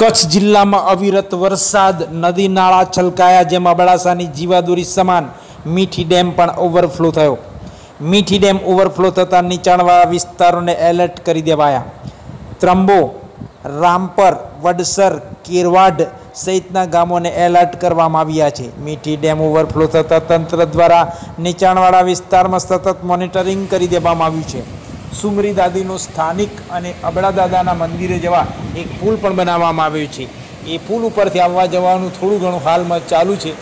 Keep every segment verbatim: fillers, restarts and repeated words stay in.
કચ્છ જિલ્લામાં અવિરત વરસાદ, નદી નાળા છલકાયા, જેમાં અબડાસાની જીવાદોરી સમાન મીઠી ડેમ પણ ઓવરફ્લો થયો। મીઠી ડેમ ઓવરફ્લો થતાં નીચાણવાળા વિસ્તારોને એલર્ટ કરી દેવાયા। ત્રંબો, રામપર, વડસર, કેરવાઢ સહિતના ગામોને એલર્ટ કરવામાં આવ્યા છે। મીઠી ડેમ ઓવરફ્લો થતાં તંત્ર દ્વારા નીચાણવાળા વિસ્તારમાં સતત મોનિટરિંગ કરી દેવામાં આવ્યું છે। सुमरी दादी स्थानिक अने अबड़ा दादाना मंदिरे जवा एक पुल पण बनाववामां आव्यो छे। ए पुल उपरथी आववा जवानुं थोडुं घणुं हालमां चालू छे।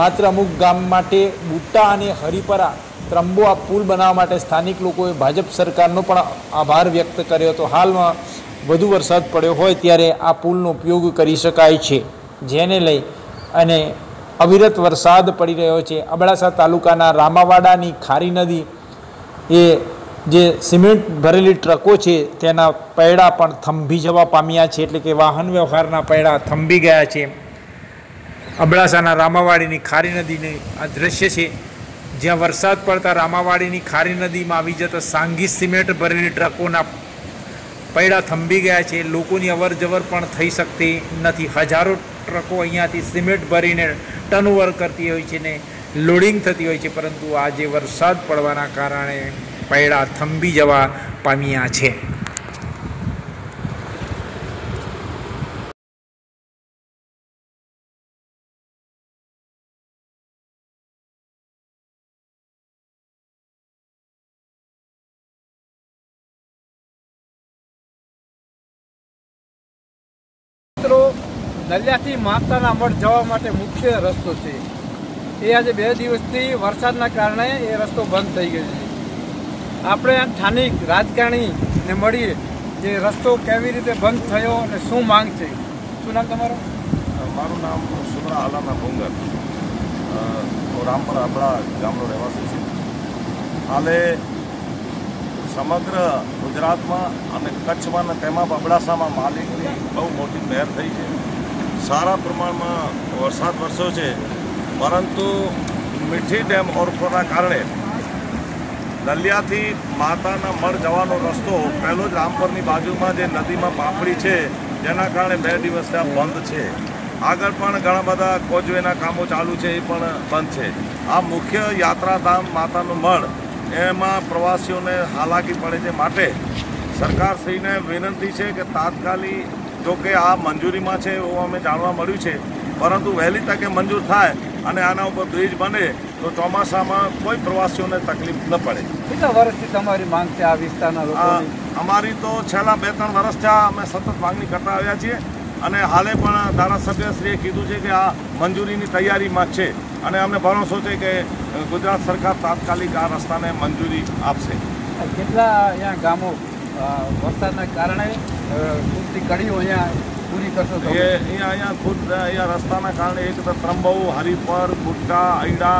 मात्र अमुक गाम माटे बूटा अने हरिपरा त्र्यंबो आ पुल बनाववा माटे स्थानिक लोकोए भाजप सरकारनो पण आभार व्यक्त कर्यो हतो। हालमां वधु वरसाद पड्यो होय त्यारे आ पुलनो उपयोग करी शकाय छे। जेने लई अने अविरत वरसाद पड़ी रह्यो छे। अबड़ासा तालुकाना रामावाडानी खारी नदी ए जे सीमेंट भरेली ट्रको है तेना पैड़ा पण थंभी जवा पाम्या छे, एटले के वाहन व्यवहारना पैड़ा थंभी गया है। अबड़ासाना रामावाड़ीनी खारी नदीने आ दृश्य है, ज्यां वरसाद पड़ता रामावाड़ीनी खारी नदी में आवी जता सांघी सीमेंट भरेली ट्रकोना पैड़ा थंभी गया है। लोकोनी अवर जवर पण थई सकती नथी। हजारों ट्रको अहींयाथी सीमेंट भरीने टर्नओवर करती होय छे ने लोडिंग थती होय छे, परंतु आज वरसाद पड़वाना कारणे पैड़ा थंबी जवा पाम्या छे। नलियाथी माताना मठ जवा माटे मुख्य रस्तो छे। ए आज बे दिवसथी वरसादना कारणे ए रस्तो बंद थई गयो छे। આપણે સ્થાનિક રાજકારણીને મળીએ જે રસ્તો કેવી રીતે બંધ થયો અને શું માંગ છે। શું નામ તમારું? મારું નામ સુમરા આલાના ભોંગર, રામપર આપણા ગામનો રહેવાસી છે। હાલે સમગ્ર ગુજરાતમાં અને કચ્છમાં અને તેમાં અબડાસામાં માલિકની બહુ મોટી મહેર થઈ છે। સારા પ્રમાણમાં વરસાદ વરસ્યો છે, પરંતુ મીઠી ડેમ ઓવરફ્લોના કારણે નલિયાથી માતાના મઢ જવાનો રસ્તો પહેલો જ રામપરની બાજુમાં જે નદીમાં પાપડી છે જેના કારણે બે દિવસ ત્યાં બંધ છે। આગળ પણ ઘણા બધા કોજવેના કામો ચાલુ છે, એ પણ બંધ છે। આ મુખ્ય યાત્રાધામ માતાનું મઢ એમાં પ્રવાસીઓને હાલાકી પડે છે, માટે સરકારશ્રીને વિનંતી છે કે તાત્કાલિક, જો કે આ મંજૂરીમાં છે એવું અમે જાણવા મળ્યું છે, પરંતુ વહેલી તકે મંજૂર થાય અને આના ઉપર બ્રિજ બને तो ચોમાસામાં कोई प्रवासीઓને तकलीफ न पड़े। કેટલા વર્ષથી તમારી માંગ છે આ વિસ્તારના લોકોની? અમારી तो છેલ્લા બે ત્રણ વર્ષથી અમે સતત માંગણી કરતા આવ્યા છીએ અને હાલે પણ ધારાસભ્યશ્રીએ કીધું છે કે આ મંજૂરીની તૈયારીમાં છે અને અમને ભરોસો છે કે ગુજરાત સરકાર તાત્કાલિક આ રસ્તાને મંજૂરી આપશે। કેટલા અહીંયા ગામો વરસાદના કારણે પૂરતી કડીઓ અહીંયા પૂરી કરશો? એ અહીંયા ખુદ અહીંયા રસ્તાના કારણે એક તો ત્રંબો, હરિપર, બુટ્ટા, અઈડા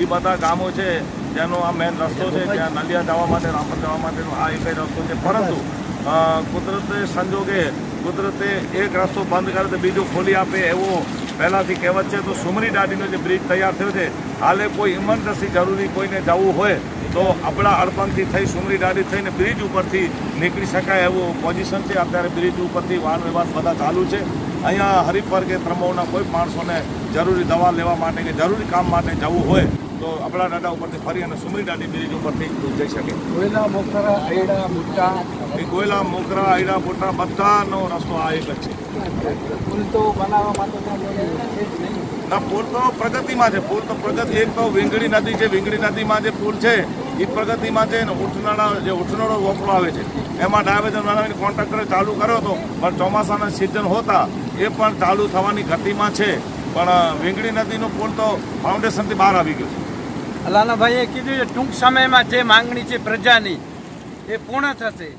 ये बधा गामों है जेनो आ मेन रस्तो है, ज्यादा नलिया जवा माटे रामपर जवा माटे आ एक रस्तो है, परंतु कुदरते संजोगे कुदरते एक रस्तो बंद करे तो बीजो खोली आपे एवं पहला थी कहेवत है। तो सुमरी दादीनो जो ब्रिज तैयार थयो छे हाले कोई इमरजन्सी जरूरी कोईने जवुं होय तो अपना अड़पणथी थई सुमरी दादी थईने ब्रिज उपरथी नीकळी शकाय एवं पोजिशन है। अत्यारे ब्रिज उपरथी वाहन व्यवहार बधा चालू है। अहींया हरिपर के त्रंबोना कोई माणसोने जरूरी दवा लेवा माटे के जरूरी काम माटे जवुं होय तो अपना डाटा पर फरी और सुमरी डाटी ब्रिज पर जई सके। गोयला मोकरा आईडा बुट्टा गोयला मोकरा आईडा बुट्टा बधानो रस्तो आ एक है। पुल तो बनावा माटे नहीं ना, पुल तो प्रगति में है। पुल तो प्रगति एक तो वींगड़ी नदी है, वींगड़ी नदी में जो पुल है ये प्रगति में है। उठनाड़ा जो उठनाड़ो वोपड़ो आवे छे एमां डायवर्जन बनावीने कॉन्ट्राक्टरे चालू कर्यो हतो, पण चोमासाना सीजन होता ए पण चालू थवानी गतिमां छे, पण वींगड़ी नदीनो पुल तो फाउंडेशनथी बहार आवी गयो। अलाना भाई कीधुं टूंक समय में जे मांगणी है प्रजानी ए पूर्ण थशे।